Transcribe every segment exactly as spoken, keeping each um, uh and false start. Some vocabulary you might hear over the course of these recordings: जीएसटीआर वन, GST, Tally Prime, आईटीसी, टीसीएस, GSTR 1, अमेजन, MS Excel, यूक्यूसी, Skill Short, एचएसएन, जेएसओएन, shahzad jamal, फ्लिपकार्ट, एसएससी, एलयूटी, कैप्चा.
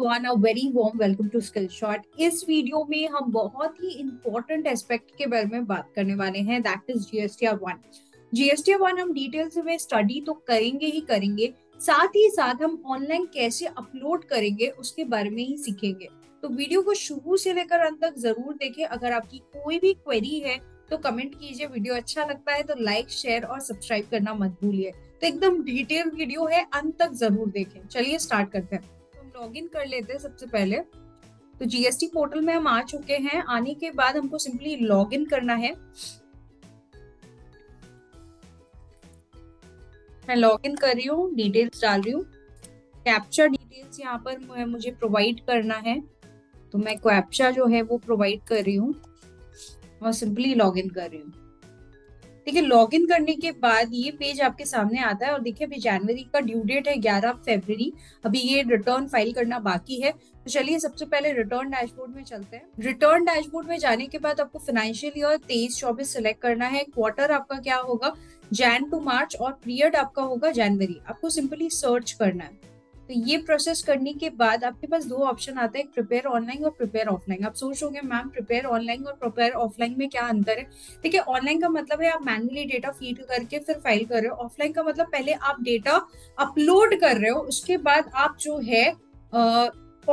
Everyone a very warm welcome to Skill Shot. इस video में हम बहुत ही इंपॉर्टेंट एस्पेक्ट के बारे में बात करने वाले हैं, that is G S T R one. G S T R one हम डिटेल्स में स्टडी तो करेंगे ही करेंगे, साथ ही साथ हम ऑनलाइन कैसे अपलोड करेंगे उसके बारे में ही सीखेंगे। तो वीडियो को शुरू से लेकर अंत तक जरूर देखें। अगर आपकी कोई भी क्वेरी है तो कमेंट कीजिए। वीडियो अच्छा लगता है तो लाइक, शेयर और सब्सक्राइब करना मत भूलिए। तो एकदम डिटेल वीडियो है, अंत तक जरूर देखें। चलिए स्टार्ट करते हैं। हम लॉग इन कर लेते हैं सबसे पहले। तो जीएसटी पोर्टल में हम आ चुके हैं। आने के बाद हमको सिंपली लॉग इन करना है। मैं लॉग इन कर रही हूँ, डिटेल्स डाल रही हूँ। कैप्चा डिटेल्स यहाँ पर मुझे प्रोवाइड करना है, तो मैं कैप्चा जो है वो प्रोवाइड कर रही हूँ और सिंपली लॉग इन कर रही हूँ। देखिए, लॉग इन करने के बाद ये पेज आपके सामने आता है और देखिए अभी जनवरी का ड्यू डेट है ग्यारह फरवरी। अभी ये रिटर्न फाइल करना बाकी है। तो चलिए सबसे पहले रिटर्न डैशबोर्ड में चलते हैं। रिटर्न डैशबोर्ड में जाने के बाद आपको फाइनेंशियल ईयर तेईस चौबीस सिलेक्ट करना है। क्वार्टर आपका क्या होगा, जैन टू मार्च, और पीरियड आपका होगा जनवरी। आपको सिंपली सर्च करना है। तो ये प्रोसेस करने के बाद आपके पास दो ऑप्शन आते हैं, प्रिपेयर ऑनलाइन और प्रिपेयर ऑफलाइन। आप सोच रहे होंगे मैम प्रिपेयर ऑनलाइन और प्रिपेयर ऑफलाइन में क्या अंतर है। देखिए, ऑनलाइन का मतलब है आप मैन्युअली डेटा फीड करके फिर फाइल कर रहे हो। ऑफलाइन का मतलब पहले आप डेटा अपलोड कर रहे हो, उसके बाद आप जो है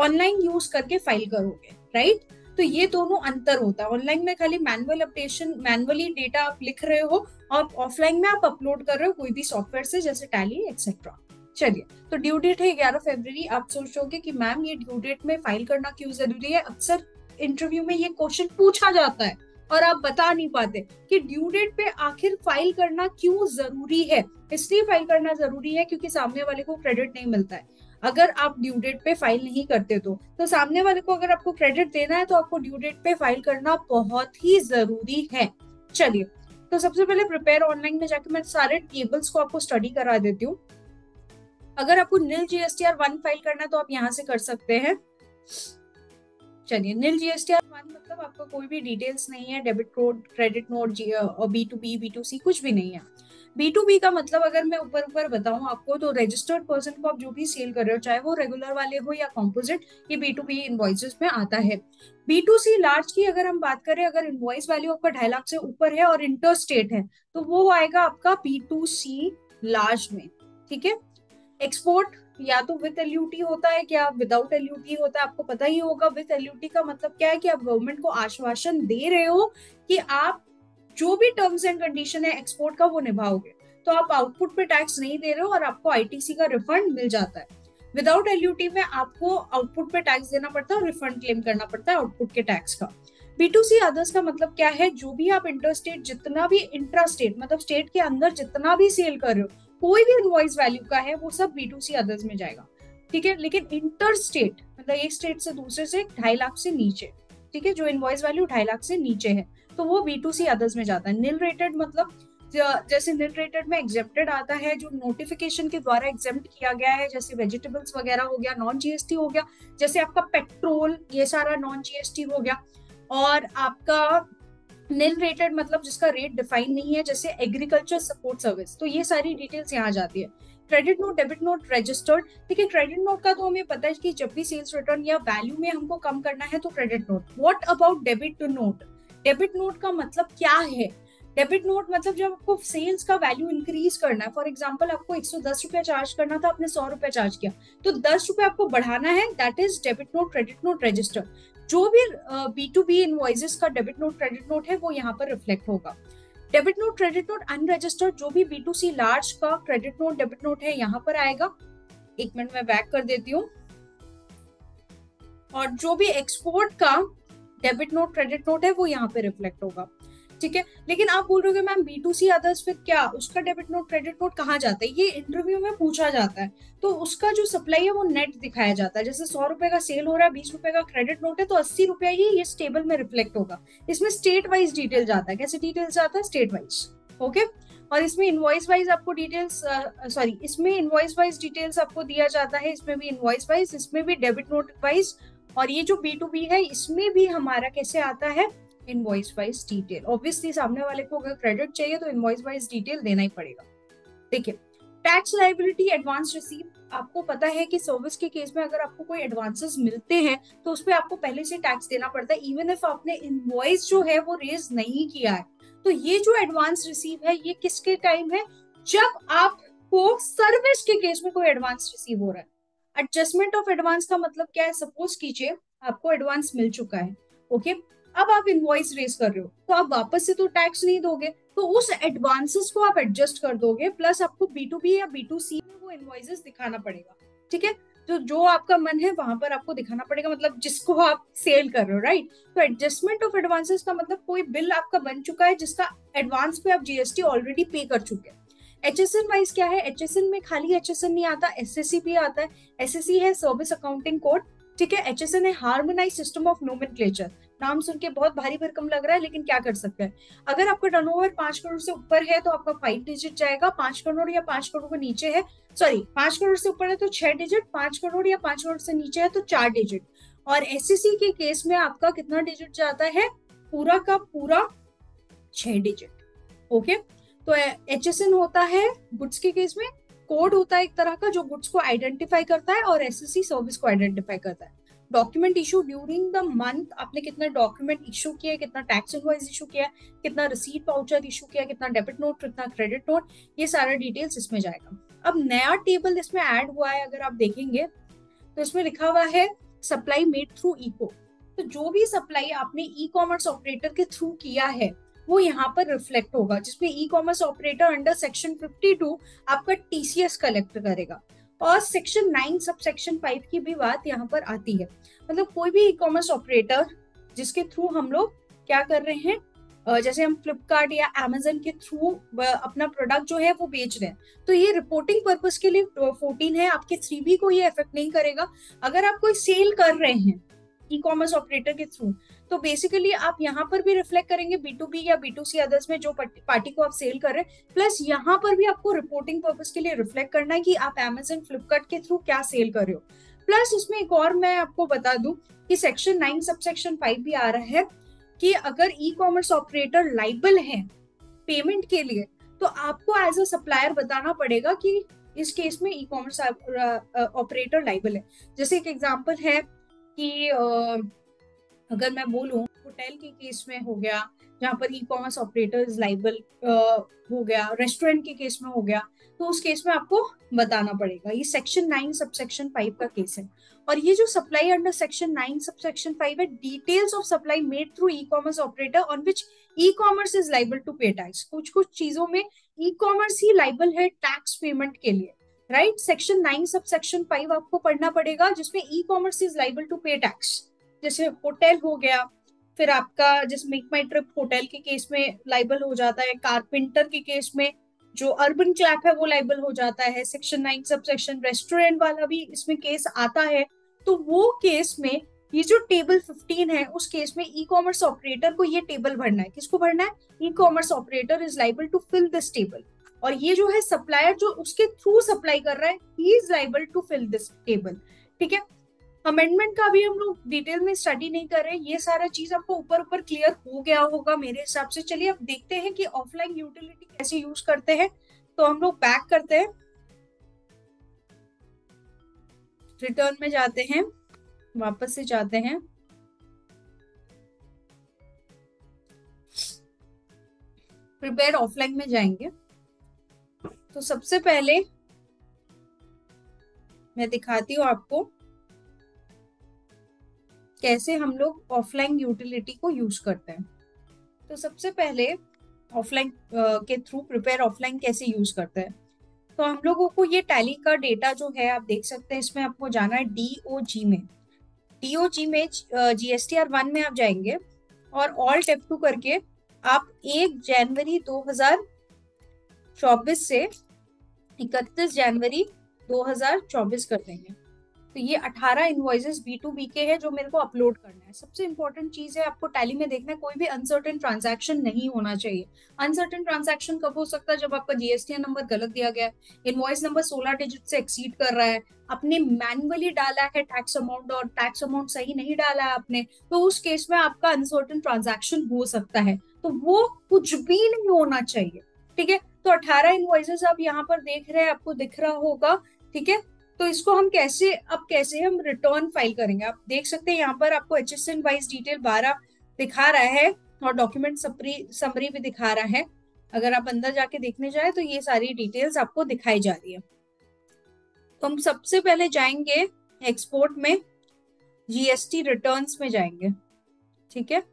ऑनलाइन यूज करके फाइल करोगे, राइट। तो ये दोनों अंतर होता है। ऑनलाइन में खाली मैनुअल अपडेशन, मैनुअली डेटा आप लिख रहे हो, और ऑफलाइन में आप अपलोड कर रहे हो कोई भी सॉफ्टवेयर से, जैसे टैली एक्सेट्रा। चलिए, तो ड्यू डेट है ग्यारह फरवरी। आप सोचोगे कि मैम ये ड्यू डेट में फाइल करना क्यों जरूरी है। अक्सर इंटरव्यू में ये क्वेश्चन पूछा जाता है और आप बता नहीं पाते कि ड्यू डेट पे आखिर फाइल करना क्यों जरूरी है। इसलिए फाइल करना जरूरी है क्योंकि सामने वाले को क्रेडिट नहीं मिलता है अगर आप ड्यू डेट पे फाइल नहीं करते तो। तो सामने वाले को अगर आपको क्रेडिट देना है तो आपको ड्यू डेट पे फाइल करना बहुत ही जरूरी है। चलिए, तो सबसे पहले प्रिपेयर ऑनलाइन में जाके मैं सारे टेबल्स को आपको स्टडी करा देती हूँ। अगर आपको नील जीएसटीआर वन फाइल करना है तो आप यहाँ से कर सकते हैं। चलिए, नील जीएसटीआर वन मतलब आपका कोई भी डिटेल्स नहीं है, डेबिट कोड, क्रेडिट नोट और B to B, B to C कुछ भी नहीं है। बी टू बी का मतलब अगर मैं ऊपर ऊपर बताऊं आपको, तो रजिस्टर्ड पर्सन को आप जो भी सेल कर रहे हो, चाहे वो रेगुलर वाले हो या कॉम्पोजिट, ये बी टू बी इनवॉइसेस में आता है। बी टू सी लार्ज की अगर हम बात करें, अगर इनवॉइस वैल्यू आपका ढाई लाख से ऊपर है और इंटर स्टेट है तो वो आएगा आपका बी टू सी लार्ज में, ठीक है। एक्सपोर्ट या तो विद एलयूटी होता है या विदाउट एलयूटी होता है, आपको पता ही होगा। विद एलयूटी का मतलब क्या है कि आप गवर्नमेंट को आश्वासन दे रहे हो कि आप जो भी टर्म्स एंड कंडीशन है एक्सपोर्ट का वो निभाओगे, तो आप आउटपुट पे टैक्स नहीं दे रहे हो और आपको आईटीसी का रिफंड मिल जाता है। विदाउट एलयूटी में आपको आउटपुट पे टैक्स देना पड़ता है और रिफंड क्लेम करना पड़ता है आउटपुट के टैक्स का। बी टू सी अदर्स का मतलब क्या है, जो भी आप इंटरस्टेट, जितना भी इंट्रा स्टेट मतलब स्टेट के अंदर जितना भी सेल कर रहे हो, कोई भी इनवॉइस वैल्यू का है, वो सब बी टू सी अदर्स में जाएगा, ठीक है। लेकिन इंटर स्टेट मतलब एक स्टेट से दूसरे से ढाई लाख से नीचे, ठीक है, जो इनवॉइस वैल्यू ढाई लाख से नीचे है तो वो बी टू सी अदर्स में जाता है। निल रेटेड मतलब जैसे निल रेटेड में एग्जेम्प्टेड आता है, जो नोटिफिकेशन के द्वारा एग्जेम्प्ट किया गया है, जैसे वेजिटेबल्स वगैरह हो गया, नॉन जीएसटी हो गया, जैसे आपका पेट्रोल, ये सारा नॉन जीएसटी हो गया। और आपका निल रेटेड मतलब जिसका रेट डिफाइन नहीं है, जैसे एग्रीकल्चर सपोर्ट सर्विस, तो ये सारी डिटेल्स यहाँ जाती है। Credit note, debit note, registered, ठीक है। क्रेडिट नोट का तो हमें पता है कि जब भी सेल्स रिटर्न या वैल्यू में हमको कम करना है तो credit note. What about debit note, debit note का मतलब क्या है। डेबिट नोट मतलब जब आपको सेल्स का वैल्यू इंक्रीज करना है, फॉर एग्जांपल आपको एक सौ दस रुपया चार्ज करना था, आपने सौ रुपया चार्ज किया, तो दस रुपया आपको बढ़ाना है, that is debit note, credit note, register. जो भी बी टू बी इनवॉइसेस का डेबिट नोट, क्रेडिट नोट है वो यहाँ पर रिफ्लेक्ट होगा। Debit note, credit note, unregistered, जो भी बी टू सी लार्ज का क्रेडिट नोट, डेबिट नोट है यहाँ पर आएगा। एक मिनट में बैक कर देती हूँ। और जो भी एक्सपोर्ट का डेबिट नोट, क्रेडिट नोट है वो यहाँ पे रिफ्लेक्ट होगा, ठीक है। लेकिन आप बोल रहे हो कि ma'am B to C others फिर क्या, उसका डेबिट नोट, क्रेडिट नोट कहाँ जाता है। ये इंटरव्यू में पूछा जाता है, तो उसका जो सप्लाई है वो नेट दिखाया जाता है। जैसे सौ रुपए का सेल हो रहा है, बीस रुपए का क्रेडिट नोट है, तो अस्सी रुपया ही ये टेबल में रिफ्लेक्ट होगा। इसमें स्टेट वाइज डिटेल जाता है। कैसे डिटेल जाता है, स्टेट वाइज, ओके। और इसमें इनवॉइस वाइज आपको डिटेल्स, सॉरी इसमें इनवॉइस वाइज डिटेल्स आपको दिया जाता है, इसमें भी इनवॉइस वाइज, इसमें भी डेबिट नोट वाइज, और ये जो बी टू बी है इसमें भी हमारा कैसे आता है, इनवॉइस वाइज डिटेल। ऑब्वियसली सामने वाले को अगर क्रेडिट चाहिए तो इनवॉइस वाइज डिटेल देना ही पड़ेगा। देखिए, टैक्स लायबिलिटी, एडवांस रिसीप्ट, आपको पता है कि सर्विस के केस में अगर आपको कोई एडवांसेस मिलते हैं तो उसपे आपको पहले से टैक्स देना पड़ता है, इवन इफ आपने इनवॉइस जो है वो रेज नहीं किया है। तो ये जो एडवांस रिसीव है ये किसके टाइम है, जब आपको सर्विस के केस में कोई एडवांस रिसीव हो रहा है। एडजस्टमेंट ऑफ एडवांस का मतलब क्या है, सपोज कीजिए आपको एडवांस मिल चुका है, ओके okay? अब आप इनवॉइस रेज कर रहे हो तो आप वापस से तो टैक्स नहीं दोगे, तो उस एडवांसेस को आप एडजस्ट कर दोगे, प्लस आपको बी टू बी या बी टू सी में वो इनवॉइसेस दिखाना पड़ेगा, ठीक है। तो जो आपका मन है वहां पर आपको दिखाना पड़ेगा, मतलब जिसको आप सेल कर रहे हो, राइट। तो एडजस्टमेंट ऑफ एडवांसेस का मतलब कोई बिल आपका बन चुका है जिसका एडवांस पे आप जीएसटी ऑलरेडी पे कर चुके हैं। एचएसएन वाइज क्या है, एचएसएन में खाली एचएसएन नहीं आता, एसएससी भी आता है। एसएससी है सर्विस अकाउंटिंग कोड, ठीक है। एचएसएन है हार्मोनाइज सिस्टम ऑफ नोमेनक्लेचर, नाम सुन के बहुत भारी भरकम लग रहा है लेकिन क्या कर सकते हैं। अगर आपका टर्नओवर पांच करोड़ से ऊपर है तो आपका फाइव डिजिट जाएगा, पांच करोड़ या पांच करोड़ के नीचे है, सॉरी पांच करोड़ से ऊपर है तो छह डिजिट, पांच करोड़ या पांच करोड़ से नीचे है तो चार डिजिट। और एसएससी के केस में आपका कितना डिजिट जाता है, पूरा का पूरा छह डिजिट, ओके। तो एचएसएन होता है गुड्स के केस में, कोड होता है एक तरह का जो गुड्स को आइडेंटिफाई करता है, और एसएससी सर्विस को आइडेंटिफाई करता है। Document issue during the month, आपने कितना डॉक्यूमेंट इशू किया है, कितना टैक्स इनवॉइस इशू किया है, कितना रिसीट पाउचर इशू किया, कितना डेबिट नोट, कितना क्रेडिट नोट, ये सारा डिटेल्स इसमें जाएगा। अब नया टेबल इसमें ऐड हुआ है, अगर आप देखेंगे तो इसमें लिखा हुआ है सप्लाई मेड थ्रू इको। तो जो भी सप्लाई आपने ई कॉमर्स ऑपरेटर के थ्रू किया है वो यहाँ पर रिफ्लेक्ट होगा, जिसमें e commerce operator under section बावन आपका टीसीएस कलेक्ट करेगा। और section nine sub section five की भी बात यहाँ पर आती है, मतलब कोई भी ई कॉमर्स ऑपरेटर जिसके थ्रू हम लोग क्या कर रहे हैं, जैसे हम फ्लिपकार्ट या अमेजन के थ्रू अपना प्रोडक्ट जो है वो बेच रहे हैं, तो ये रिपोर्टिंग पर्पस के लिए चौदह है, आपके थ्री बी को ये इफेक्ट नहीं करेगा। अगर आप कोई सेल कर रहे हैं ई कॉमर्स ऑपरेटर के थ्रू तो बेसिकली आप यहाँ पर भी रिफ्लेक्ट करेंगे, बी टू बी या बी टू सी अदर्स में जो पार्टी को आप सेल कर रहे हैं, प्लस यहाँ पर भी आपको रिपोर्टिंग पर्पस के लिए रिफ्लेक्ट करना है कि आप अमेजन फ्लिपकार्ट के थ्रू क्या सेल कर रहे हो। प्लस इसमें एक और मैं आपको बता दूं कि section nine sub section five भी आ रहा है कि अगर ई कॉमर्स ऑपरेटर लाइबल है पेमेंट के लिए तो आपको एज अ सप्लायर बताना पड़ेगा कि इस केस में ई कॉमर्स ऑपरेटर लाइबल है। जैसे एक एग्जाम्पल है कि अगर मैं बोलूं होटल के केस में हो गया जहाँ पर ई कॉमर्स ऑपरेटर लाइबल हो गया, रेस्टोरेंट के केस में हो गया, तो उस केस में आपको बताना पड़ेगा। ये section nine sub section five का केस है। और ये जो supply under section nine sub section five है, details of supply made through e commerce operator on which e commerce is liable to pay tax. कुछ कुछ चीजों में ई कॉमर्स ही लाइबल है टैक्स पेमेंट के लिए, right. Section nine sub section five आपको पढ़ना पड़ेगा जिसमें e commerce is liable to pay tax, जैसे होटल हो गया, फिर आपका जैसे मेक माई ट्रिप होटल के केस में लाइबल हो जाता है, कारपेंटर के केस में जो अर्बन क्लैप है वो लाइबल हो जाता है, section nine sub section restaurant वाला भी इसमें केस आता है। तो वो केस में ये जो टेबल फिफ्टीन है उस केस में ई कॉमर्स ऑपरेटर को ये टेबल भरना है। किसको भरना है, e commerce operator is liable to fill this table. और ये जो है सप्लायर जो उसके थ्रू सप्लाई कर रहा है he is liable to fill this table, ठीक है। अमेंडमेंट का भी हम लोग डिटेल में स्टडी नहीं कर रहे, ये सारा चीज आपको ऊपर ऊपर क्लियर हो गया होगा मेरे हिसाब से। चलिए अब देखते हैं कि ऑफलाइन यूटिलिटी कैसे यूज करते हैं। तो हम लोग बैक करते हैं, रिटर्न में जाते हैं, वापस से जाते हैं। प्रिपेयर ऑफलाइन में जाएंगे तो सबसे पहले मैं दिखाती हूँ आपको कैसे हम लोग ऑफलाइन यूटिलिटी को यूज करते हैं। तो सबसे पहले ऑफलाइन के थ्रू प्रिपेयर ऑफलाइन कैसे यूज करते हैं, तो हम लोगों को ये टैली का डेटा जो है आप देख सकते हैं, इसमें आपको जाना है डीओजी में। डीओजी में जीएसटीआर वन में आप जाएंगे और ऑल्ट एफ टू करके आप एक जनवरी दो हजार चौबीस से इकतीस जनवरी दो हजार चौबीस कर देंगे। तो ये अठारह इनवॉइसेस बी टू बी के है जो मेरे को अपलोड करना है। सबसे इंपॉर्टेंट चीज है आपको टैली में देखना है कोई भी अनसर्टेन ट्रांजैक्शन नहीं होना चाहिए। अनसर्टेन ट्रांजैक्शन कब हो सकता है, जब आपका जीएसटी नंबर गलत दिया गया है, इनवॉइस नंबर सोलह डिजिट से एक्सीड कर रहा है, आपने मैनुअली डाला है टैक्स अमाउंट और टैक्स अमाउंट सही नहीं डाला है आपने, तो उस केस में आपका अनसर्टेन ट्रांजैक्शन हो सकता है। तो वो कुछ भी नहीं होना चाहिए, ठीक है। तो अठारह इनवॉइसेस आप यहाँ पर देख रहे हैं, आपको दिख रहा होगा, ठीक है। तो इसको हम कैसे अब कैसे हम रिटर्न फाइल करेंगे। आप देख सकते हैं यहाँ पर आपको एचएसएन वाइज डिटेल बारह दिखा रहा है और डॉक्यूमेंट समरी भी दिखा रहा है। अगर आप अंदर जाके देखने जाए तो ये सारी डिटेल्स आपको दिखाई जा रही है। तो हम सबसे पहले जाएंगे एक्सपोर्ट में, जीएसटी रिटर्न्स में जाएंगे, ठीक है।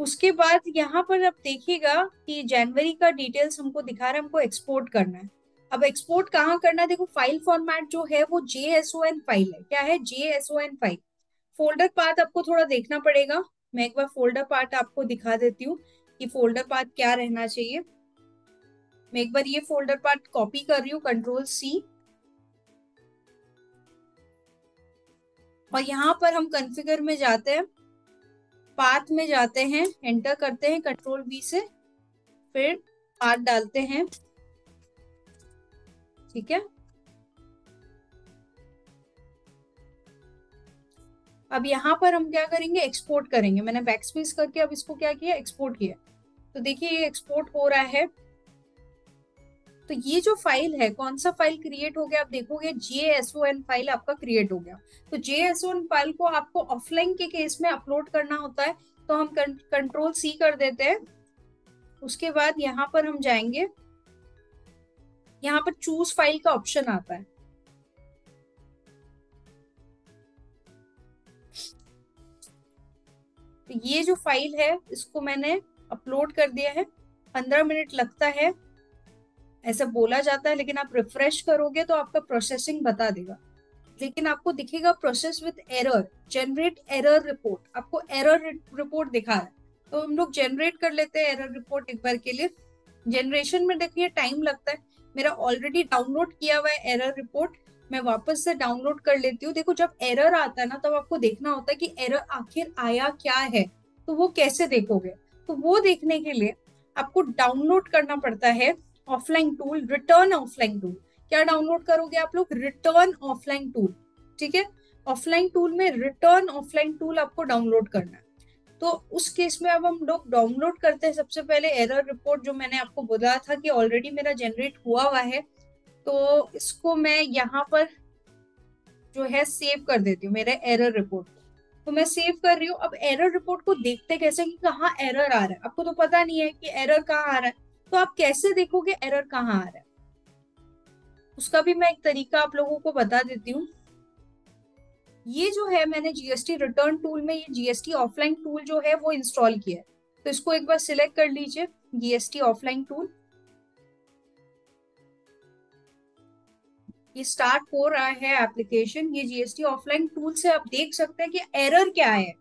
उसके बाद यहाँ पर आप देखिएगा कि जनवरी का डिटेल्स हमको दिखा रहा है, हमको एक्सपोर्ट करना है। अब एक्सपोर्ट कहाँ करना है, देखो फाइल फॉर्मेट जो है वो जेएसओएन फाइल है। क्या है, जेएसओएन फाइल। फोल्डर पाथ आपको थोड़ा देखना पड़ेगा, मैं एक बार फोल्डर पाथ आपको दिखा देती हूँ कि फोल्डर पाथ क्या रहना चाहिए। मैं एक बार ये फोल्डर पाथ कॉपी कर रही हूँ, कंट्रोल सी, और यहाँ पर हम कॉन्फ़िगर में जाते हैं, पाथ में जाते हैं, एंटर करते हैं कंट्रोल वी से, फिर पाथ डालते हैं, ठीक है। अब यहाँ पर हम क्या करेंगे, एक्सपोर्ट करेंगे। मैंने बैकस्पेस करके अब इसको क्या किया, एक्सपोर्ट किया। तो देखिए ये एक्सपोर्ट हो रहा है। तो ये जो फाइल है, कौन सा फाइल क्रिएट हो गया, आप देखोगे जेएसओएन फाइल आपका क्रिएट हो गया। तो जेएसओएन फाइल को आपको ऑफलाइन के केस में अपलोड करना होता है, तो हम कंट्रोल सी कर देते हैं। उसके बाद यहाँ पर हम जाएंगे, यहाँ पर चूज फाइल का ऑप्शन आता है। तो ये जो फाइल है इसको मैंने अपलोड कर दिया है। पंद्रह मिनट लगता है ऐसा बोला जाता है, लेकिन आप रिफ्रेश करोगे तो आपका प्रोसेसिंग बता देगा, लेकिन आपको दिखेगा process with error, generate error report, आपको एरर रिपोर्ट दिखा रहा है। तो हम लोग जनरेट कर लेते हैं एरर रिपोर्ट एक बार के लिए। जनरेशन में देखिए टाइम लगता है, मेरा ऑलरेडी डाउनलोड किया हुआ है एरर रिपोर्ट, मैं वापस से डाउनलोड कर लेती हूँ। देखो जब एरर आता है ना, तब आपको देखना होता है कि एरर आखिर आया क्या है, तो वो कैसे देखोगे। तो वो देखने के लिए आपको डाउनलोड करना पड़ता है offline tool, return offline tool. क्या डाउनलोड करोगे आप लोग, रिटर्न ऑफलाइन टूल, ठीक है। ऑफलाइन टूल में रिटर्न ऑफलाइन टूल आपको डाउनलोड करना है। तो उस केस में अब हम लोग डाउनलोड करते हैं सबसे पहले एरर रिपोर्ट, जो मैंने आपको बोला था कि ऑलरेडी मेरा जनरेट हुआ हुआ है। तो इसको मैं यहाँ पर जो है सेव कर देती हूँ, मेरे एरर रिपोर्ट तो मैं सेव कर रही हूँ। अब एरर रिपोर्ट को देखते कैसे कि कहाँ एरर आ रहा है, आपको तो पता नहीं है कि एरर कहाँ आ रहा है, तो आप कैसे देखोगे एरर कहाँ आ रहा है, उसका भी मैं एक तरीका आप लोगों को बता देती हूँ। ये जो है मैंने जीएसटी रिटर्न टूल में ये जीएसटी ऑफलाइन टूल जो है वो इंस्टॉल किया है, तो इसको एक बार सिलेक्ट कर लीजिए, जीएसटी ऑफलाइन टूल। ये स्टार्ट हो रहा है एप्लीकेशन। ये जीएसटी ऑफलाइन टूल से आप देख सकते हैं कि एरर क्या है।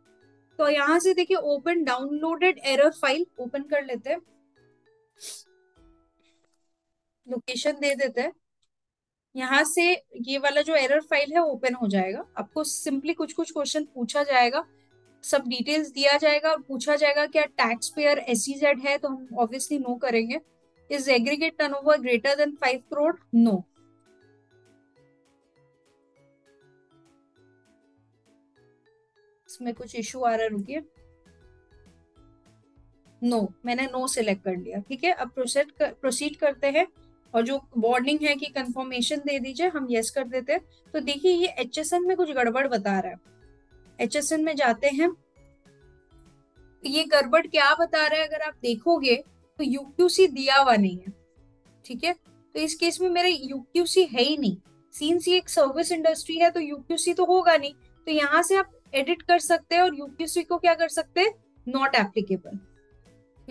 तो यहाँ से देखिए open downloaded error file, open कर लेते हैं, लोकेशन दे देते हैं। यहाँ से ये वाला जो एरर फाइल है ओपन हो जाएगा। आपको सिंपली कुछ कुछ क्वेश्चन पूछा जाएगा, सब डिटेल्स दिया जाएगा और पूछा जाएगा क्या टैक्स पेयर एसईजेड है, तो हम ऑब्वियसली नो करेंगे। Is aggregate turnover greater than five crore, no. इसमें कुछ इश्यू आ रहा है, रुकिए, नो no, मैंने नो no सिलेक्ट कर लिया, ठीक है। अब प्रोसीड कर, प्रोसीड करते हैं और जो वार्निंग है कि कंफर्मेशन दे दीजिए, हम येस yes कर देते हैं। तो देखिए ये एचएसएन में कुछ गड़बड़ बता रहा है। एचएसएन में जाते हैं, ये गड़बड़ क्या बता रहा है, अगर आप देखोगे तो यूक्यूसी दिया हुआ नहीं है, ठीक है। तो इस केस में मेरे यूक्यूसी है ही नहीं, सीन्स ये एक सर्विस इंडस्ट्री है तो यूक्यूसी तो होगा नहीं। तो यहाँ से आप एडिट कर सकते हैं और यूक्यूसी को क्या कर सकते हैं, नॉट एप्लीकेबल,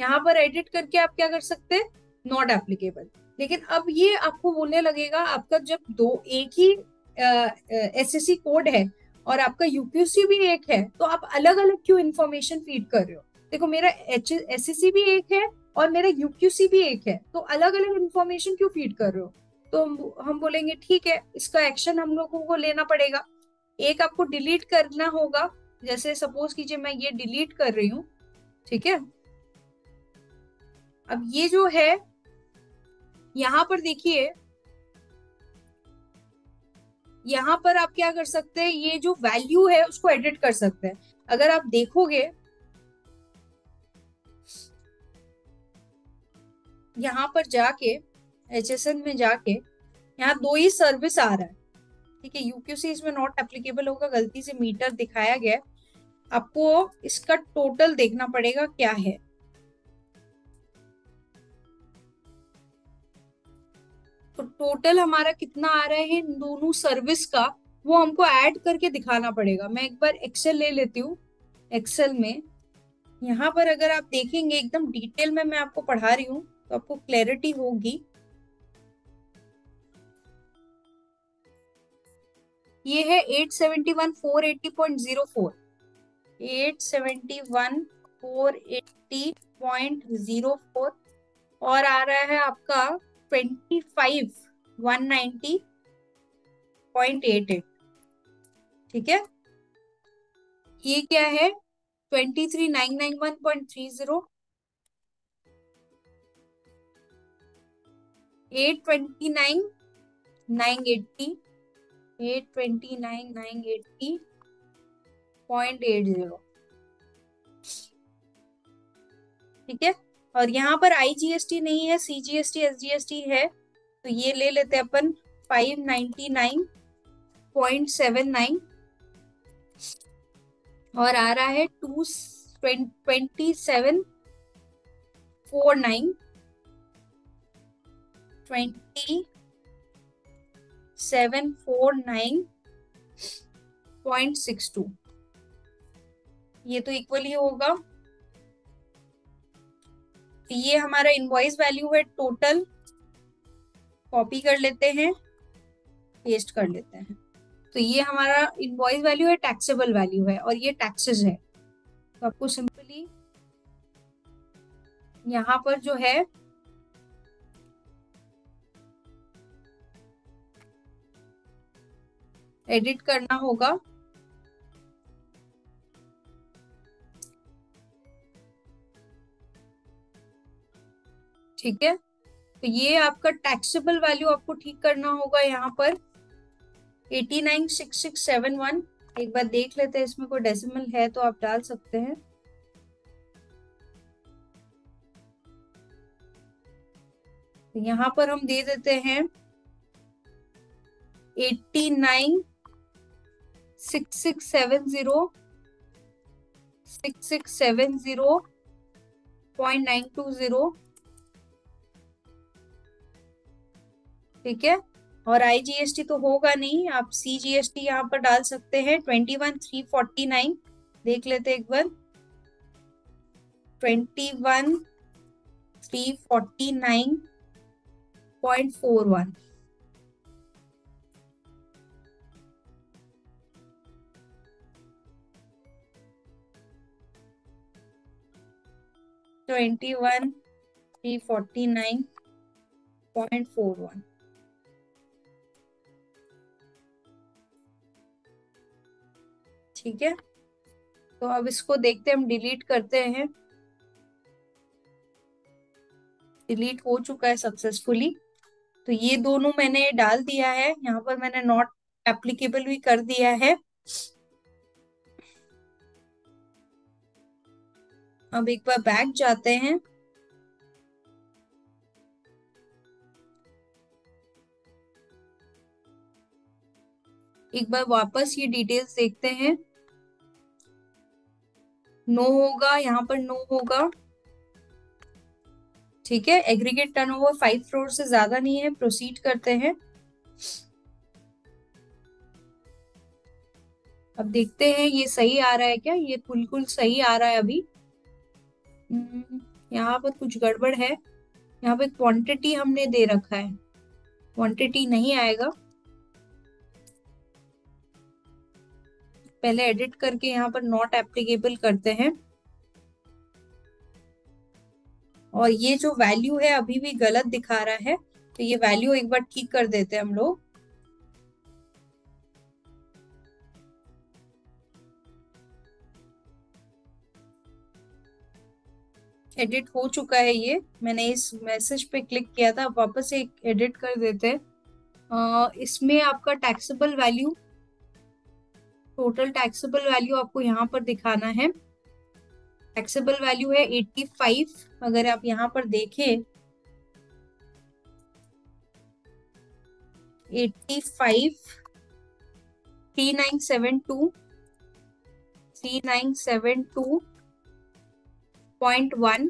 यहाँ पर एडिट करके आप क्या कर सकते हैं, नॉट एप्लीकेबल। लेकिन अब ये आपको बोलने लगेगा, आपका जब दो एक ही एसएससी कोड है और आपका यूक्यूसी भी एक है, तो आप अलग अलग क्यों इन्फॉर्मेशन फीड कर रहे हो। देखो मेरा एसएससी भी एक है और मेरा यूक्यूसी भी एक है, तो अलग अलग इन्फॉर्मेशन क्यों फीड कर रहे हो। तो हम बोलेंगे ठीक है, इसका एक्शन हम लोगों को लेना पड़ेगा। एक आपको डिलीट करना होगा, जैसे सपोज कीजिए मैं ये डिलीट कर रही हूँ, ठीक है। अब ये जो है यहाँ पर देखिए, यहाँ पर आप क्या कर सकते हैं, ये जो वैल्यू है उसको एडिट कर सकते हैं। अगर आप देखोगे यहाँ पर जाके एचएसएन में जाके, यहाँ दो ही सर्विस आ रहा है, ठीक है, यूक्यूसी इसमें नॉट एप्लीकेबल होगा, गलती से मीटर दिखाया गया। आपको इसका टोटल देखना पड़ेगा क्या है। तो टोटल हमारा कितना आ रहा है दोनों सर्विस का, वो हमको ऐड करके दिखाना पड़ेगा। मैं एक बार एक्सेल ले लेती हूँ। एक्सेल में यहाँ पर अगर आप देखेंगे एकदम डिटेल में मैं आपको पढ़ा रही हूँ तो आपको क्लैरिटी होगी। ये है आठ सौ इकहत्तर चार सौ अस्सी पॉइंट शून्य चार, आठ सौ इकहत्तर चार सौ अस्सी पॉइंट शून्य चार और आ रहा है आपका पच्चीस हज़ार एक सौ नब्बे पॉइंट अठासी। ठीक है, ये क्या है तेईस हज़ार नौ सौ इक्यानवे पॉइंट तीस, आठ सौ उनतीस हज़ार नौ सौ अस्सी, आठ सौ उनतीस हज़ार नौ सौ अस्सी पॉइंट अस्सी। ठीक है, और यहाँ पर आई जी एस टी नहीं है, C G S T S G S T है, तो ये ले लेते हैं अपन पाँच सौ निन्यानवे पॉइंट उन्यासी और आ रहा है दो हज़ार सत्ताईस हज़ार सात सौ उनचास पॉइंट बासठ। ये तो इक्वल ही होगा। ये हमारा इनवॉइस वैल्यू है टोटल। कॉपी कर लेते हैं, पेस्ट कर लेते हैं। तो ये हमारा इनवॉइस वैल्यू है, टैक्सेबल वैल्यू है और ये टैक्सेस है। तो आपको सिंपली यहाँ पर जो है एडिट करना होगा। ठीक है, तो ये आपका टैक्सेबल वैल्यू आपको ठीक करना होगा यहाँ पर eighty nine six six seven one. एक बार देख लेते हैं, इसमें कोई डेसिमल है तो आप डाल सकते हैं। तो यहाँ पर हम दे देते हैं eighty nine six six seven zero six six seven zero point nine two zero. ठीक है, और आई जी एस टी तो होगा नहीं, आप सी जी एस टी यहाँ पर डाल सकते हैं twenty one three forty nine. देख लेते एक बार, twenty one three forty nine point four one. Twenty one three forty nine point four one. ठीक है, तो अब इसको देखते हैं, हम डिलीट करते हैं। डिलीट हो चुका है सक्सेसफुली। तो ये दोनों मैंने डाल दिया है, यहाँ पर मैंने नॉट एप्लीकेबल भी कर दिया है। अब एक बार बैक जाते हैं। एक बार वापस ये डिटेल्स देखते हैं। नो होगा, यहाँ पर नो होगा। ठीक है, एग्रीगेट टर्नओवर फाइव करोड़ से ज्यादा नहीं है, प्रोसीड करते हैं। अब देखते हैं ये सही आ रहा है क्या, ये बिल्कुल सही आ रहा है। अभी यहाँ पर कुछ गड़बड़ है, यहाँ पे क्वांटिटी हमने दे रखा है, क्वांटिटी नहीं आएगा। पहले एडिट करके यहाँ पर नॉट एप्लीकेबल करते हैं। और ये जो वैल्यू है अभी भी गलत दिखा रहा है, तो ये वैल्यू एक बार ठीक कर देते हैं हम लोग। एडिट हो चुका है ये, मैंने इस मैसेज पे क्लिक किया था। वापस एक एडिट कर देते हैं। इसमें आपका taxable value, total taxable value आपको यहाँ पर दिखाना है। टैक्सेबल वैल्यू है पचासी। अगर आप यहाँ पर देखें पचासी three nine seven two three nine seven two point one,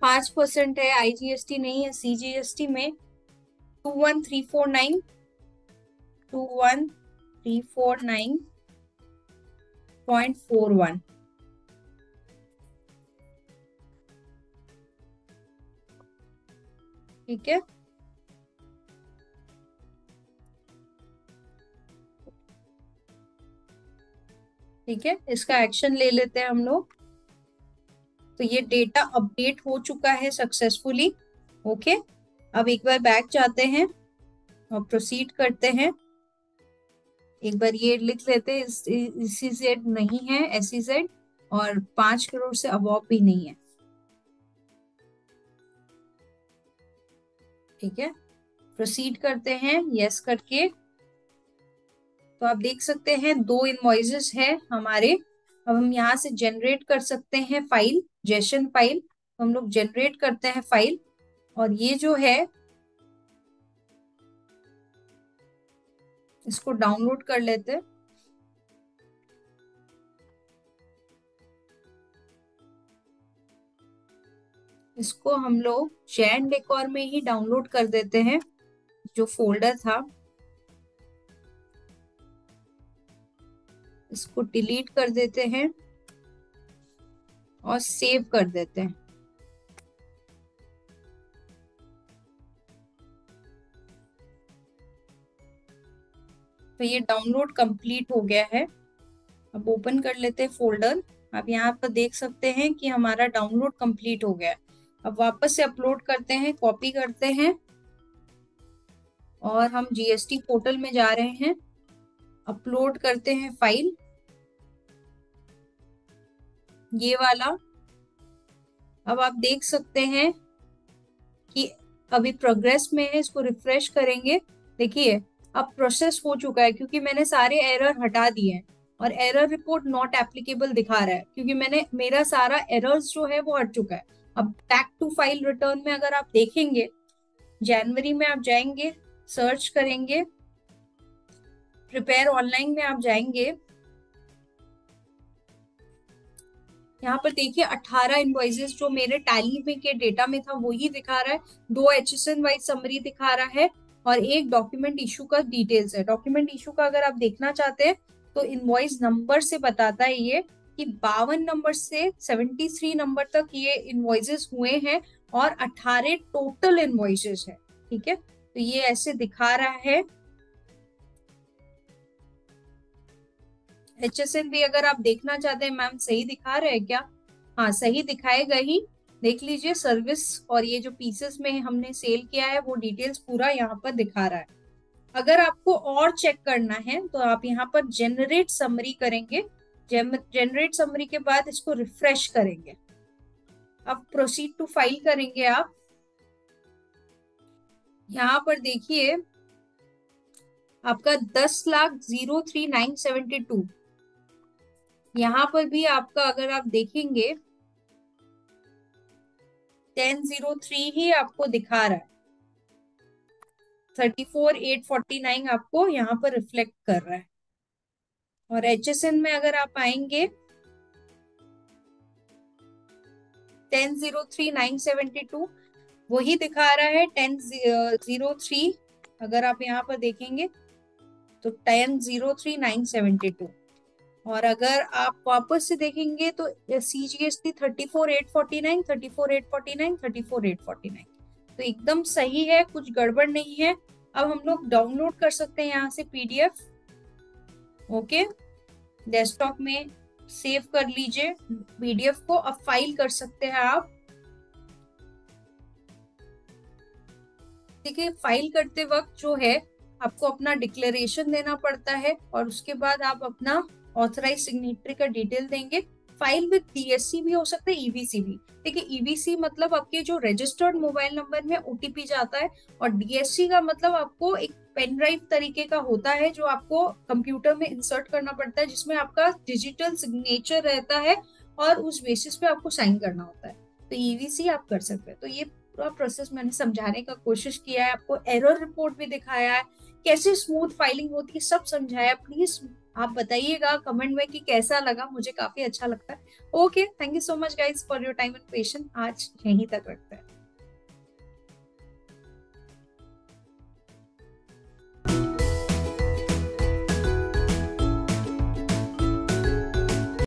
पांच परसेंट है, आईजीएसटी नहीं है। सीजीएसटी में two one three four nine two one three four nine point four one. ठीक है, ठीक है, इसका एक्शन ले लेते हैं हम लोग। तो ये डेटा अपडेट हो चुका है सक्सेसफुली। ओके, अब एक बार बैक जाते हैं और प्रोसीड करते हैं। एक बार ये लिख लेते हैं, ई सी जेड नहीं है, एस ई जेड और पांच करोड़ से अबव भी नहीं है। ठीक है, प्रोसीड करते हैं यस करके। तो आप देख सकते हैं दो इनवॉइसेस है हमारे। अब हम यहाँ से जनरेट कर सकते हैं फाइल, जेशन फाइल। तो हम लोग जनरेट करते हैं फाइल, और ये जो है इसको डाउनलोड कर लेते हैं। इसको हम लोग जैन डेकोर में ही डाउनलोड कर देते हैं, जो फोल्डर था। इसको डिलीट कर देते हैं और सेव कर देते हैं। तो ये डाउनलोड कंप्लीट हो गया है। अब ओपन कर लेते हैं फोल्डर। आप यहाँ पर देख सकते हैं कि हमारा डाउनलोड कंप्लीट हो गया है। अब वापस से अपलोड करते हैं, कॉपी करते हैं और हम जीएसटी पोर्टल में जा रहे हैं, अपलोड करते हैं फाइल, ये वाला। अब आप देख सकते हैं कि अभी प्रोग्रेस में है। इसको रिफ्रेश करेंगे, देखिए अब प्रोसेस हो चुका है, क्योंकि मैंने सारे एरर हटा दिए हैं और एरर रिपोर्ट नॉट एप्लीकेबल दिखा रहा है, क्योंकि मैंने मेरा सारा एरर्स जो है वो हट चुका है। अब बैक टू फाइल रिटर्न में अगर आप देखेंगे, जनवरी में आप जाएंगे, सर्च करेंगे, प्रिपेयर ऑनलाइन में आप जाएंगे, यहाँ पर देखिए अठारह इनवॉइसेस जो मेरे टैली में के डेटा में था वही दिखा रहा है। दो एचएसएन वाइज समरी दिखा रहा है और एक डॉक्यूमेंट इशू का डिटेल्स है। डॉक्यूमेंट इशू का अगर आप देखना चाहते हैं तो इनवॉइस नंबर से बताता है ये कि बावन नंबर से तिहत्तर नंबर तक ये इनवॉइसेस हुए हैं और अठारह टोटल इनवॉइसेस है। ठीक है, तो ये ऐसे दिखा रहा है। एच एस एन भी अगर आप देखना चाहते हैं, मैम सही दिखा रहे हैं क्या? हाँ, सही दिखाएगा ही, देख लीजिए। सर्विस और ये जो पीसेस में हमने सेल किया है वो डिटेल्स पूरा यहाँ पर दिखा रहा है। अगर आपको और चेक करना है तो आप यहाँ पर जनरेट समरी करेंगे। जनरेट समरी के बाद इसको रिफ्रेश करेंगे, अब प्रोसीड टू फाइल करेंगे। आप यहाँ पर देखिए आपका दस lakh zero three nine seventy two. यहाँ पर भी आपका अगर आप देखेंगे टेन जीरो थ्री ही आपको दिखा रहा है, thirty four eight forty nine आपको यहाँ पर रिफ्लेक्ट कर रहा है। और एच एस एन में अगर आप आएंगे ten zero three nine seventy two वही दिखा रहा है। टेन जीरो थ्री अगर आप यहाँ पर देखेंगे तो ten zero three nine seventy two. और अगर आप वापस से देखेंगे तो C G S T thirty four eight forty nine thirty four eight forty nine thirty four eight forty nine. तो एकदम सही है, कुछ गड़बड़ नहीं है। अब हम लोग डाउनलोड कर सकते हैं यहाँ से P D F. Okay, desktop में सेव कर लीजिए पी डी एफ को। अब फाइल कर सकते हैं आप। देखिए फाइल करते वक्त जो है आपको अपना डिक्लेरेशन देना पड़ता है और उसके बाद आप अपना ऑथराइज सिग्नेटरी का डिटेल देंगे। File with D S C भी हो सकता है, ई बी सी भी। देखिए ई बी सी मतलब आपके जो रजिस्टर्ड मोबाइल नंबर में ओ टी पी जाता है और डी एस सी का मतलब आपको एक पेन ड्राइव तरीके का होता है जो आपको कंप्यूटर में इंसर्ट करना पड़ता है, जिसमें आपका डिजिटल सिग्नेचर रहता है और उस बेसिस पे आपको साइन करना होता है। तो ई बी सी आप कर सकते हैं। तो ये पूरा प्रोसेस मैंने समझाने का कोशिश किया है, आपको एरर रिपोर्ट भी दिखाया है कैसे स्मूथ फाइलिंग होती है सब समझाया। प्लीज आप बताइएगा कमेंट में कि कैसा लगा, मुझे काफी अच्छा लगता है। Okay, thank you so much guys for your time and patience. आज यहीं तक रखते हैं।